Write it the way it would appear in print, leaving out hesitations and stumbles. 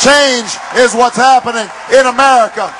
Change is what's happening in America.